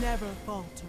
Never falter.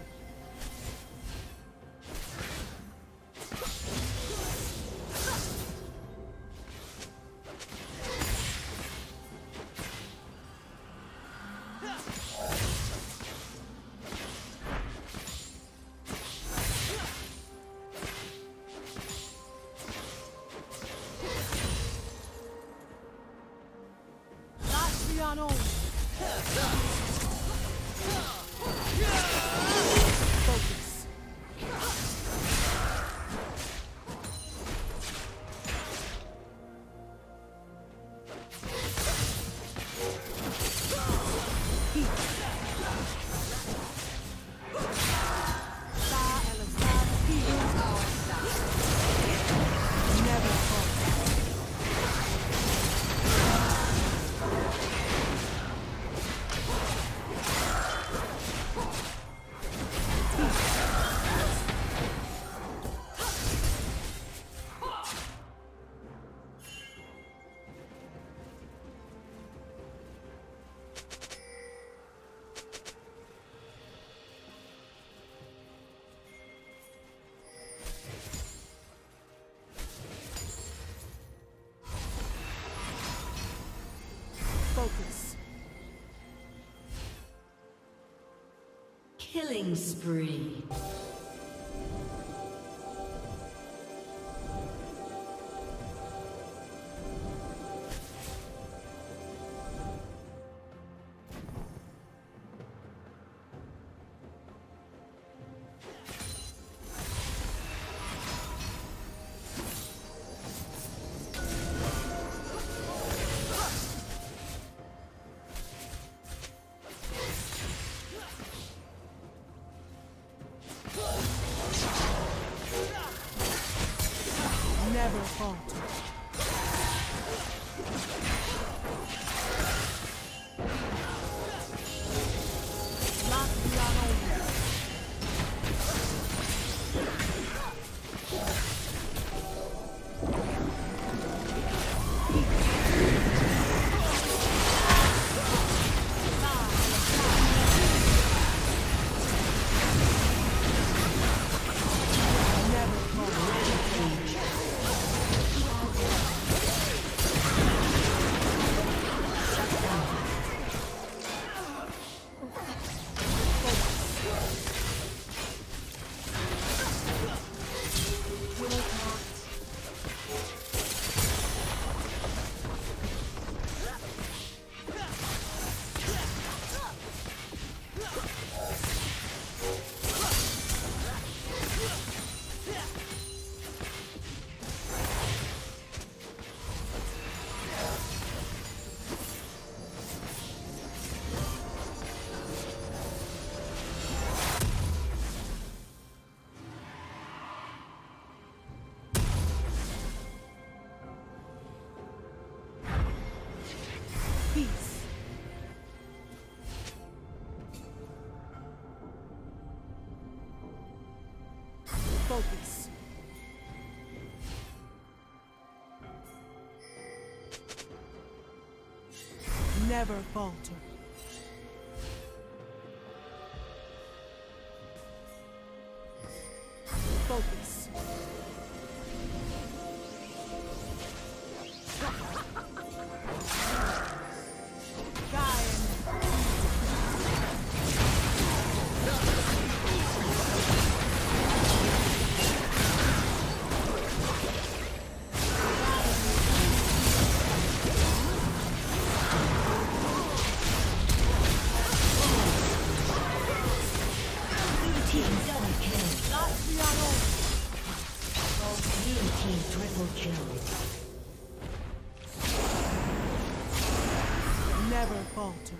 Killing spree. Focus. Never falter. Focus. never falter.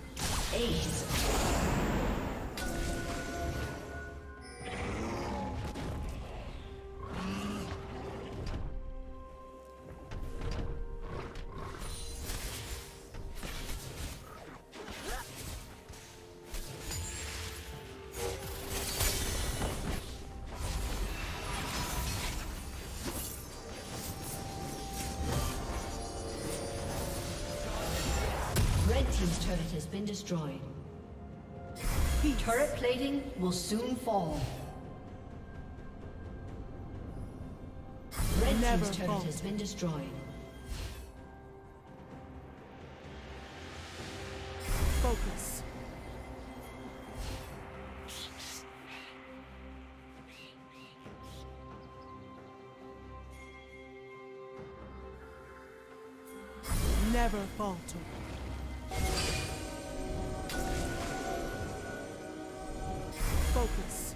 Team's turret has been destroyed. Peace. Turret plating will soon fall. Red Never team's turret fall. Has been destroyed. Focus. Never falter. Focus.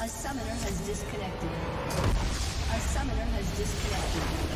A summoner has disconnected.